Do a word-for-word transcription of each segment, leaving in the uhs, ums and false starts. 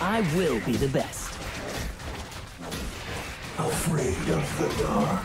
I will be the best. Afraid of the dark.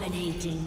Dominating.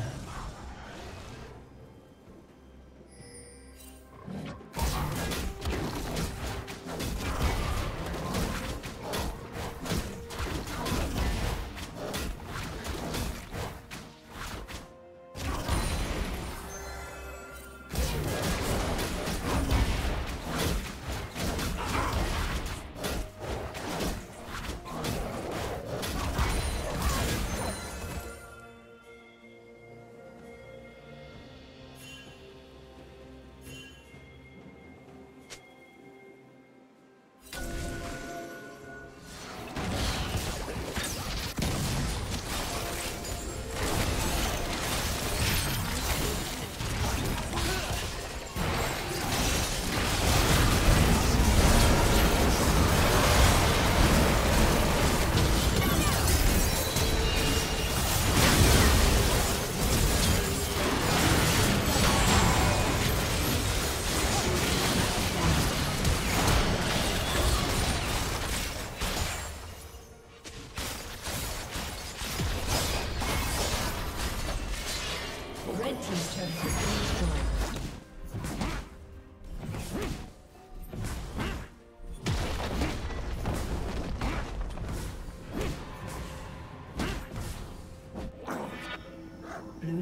Blue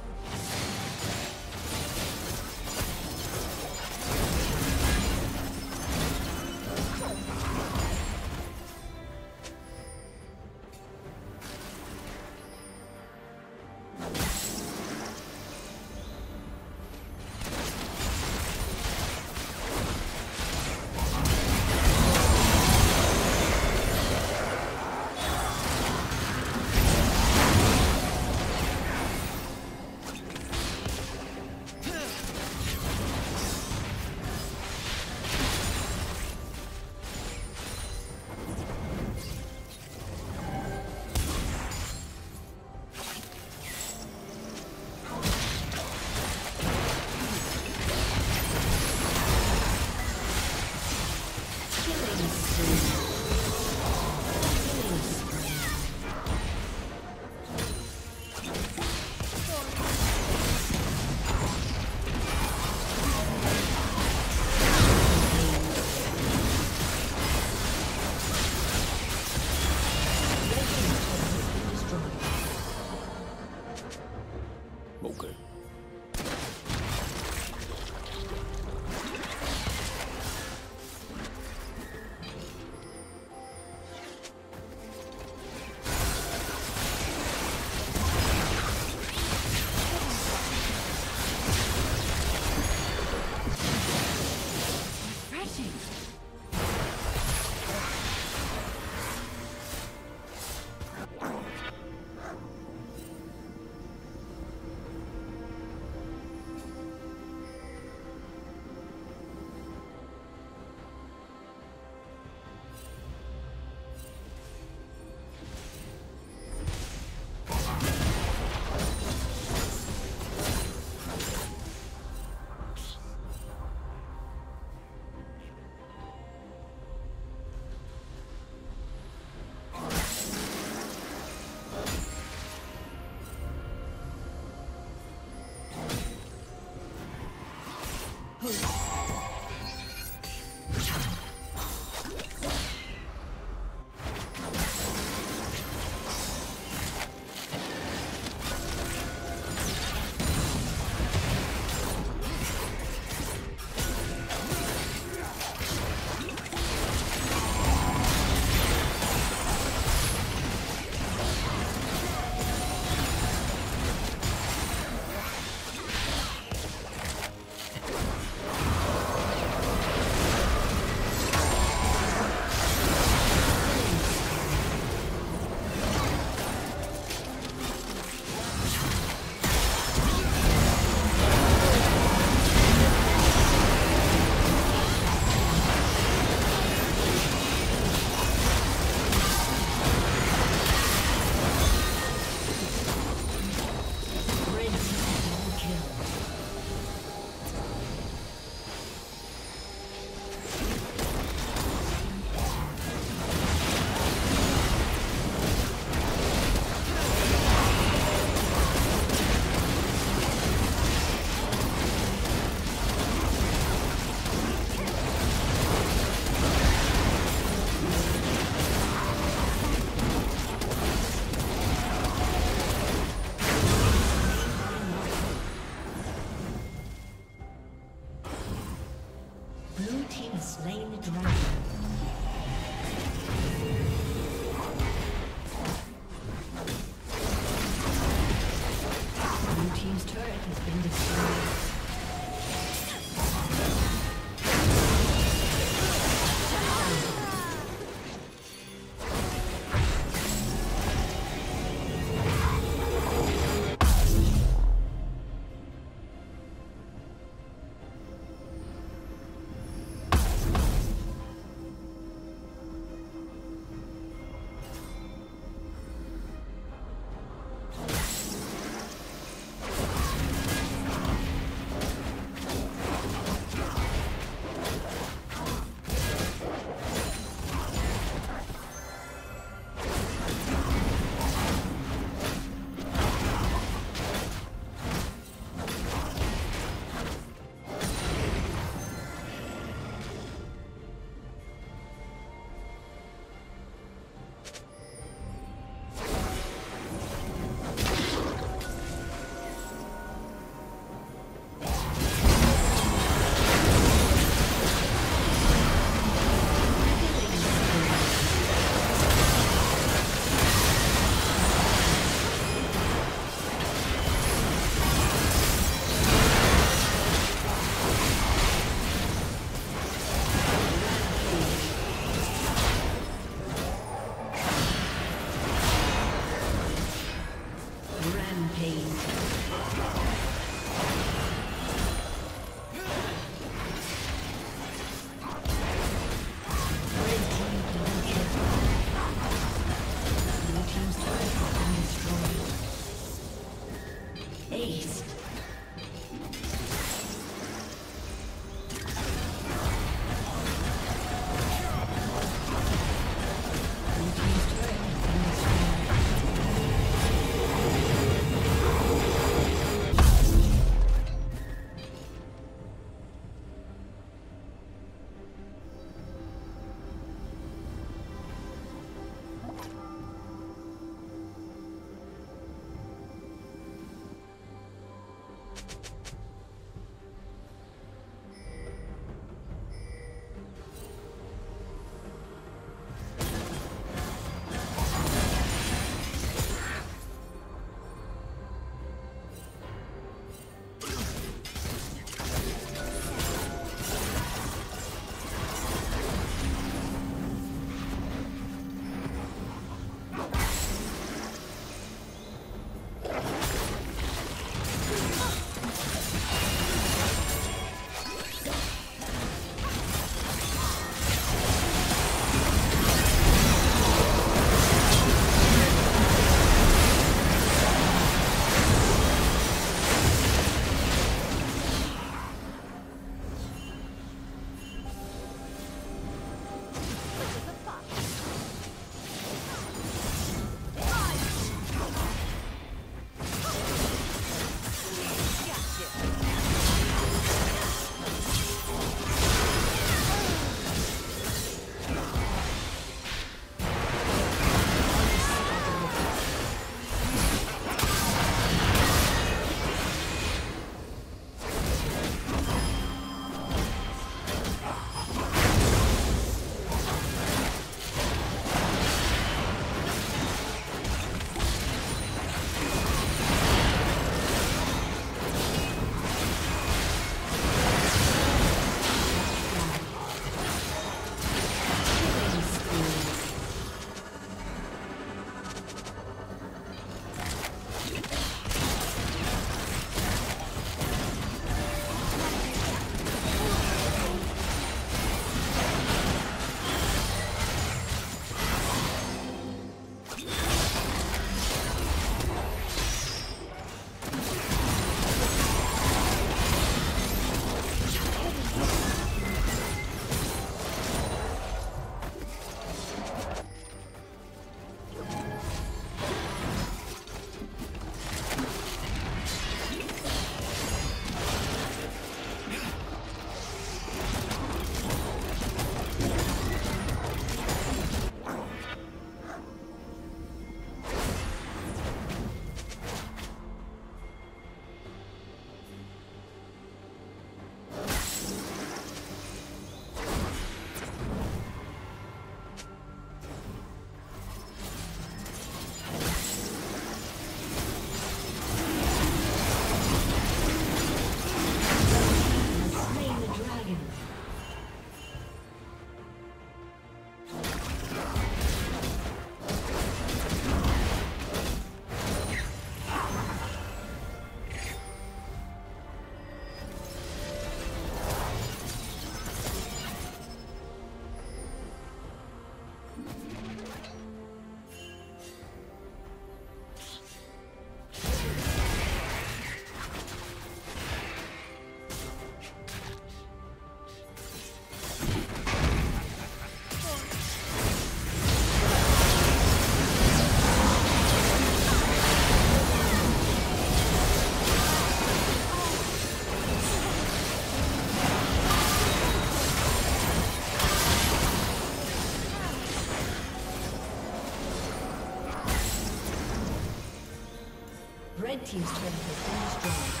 Red team's turret has been destroyed.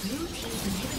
Blue team's inhibitor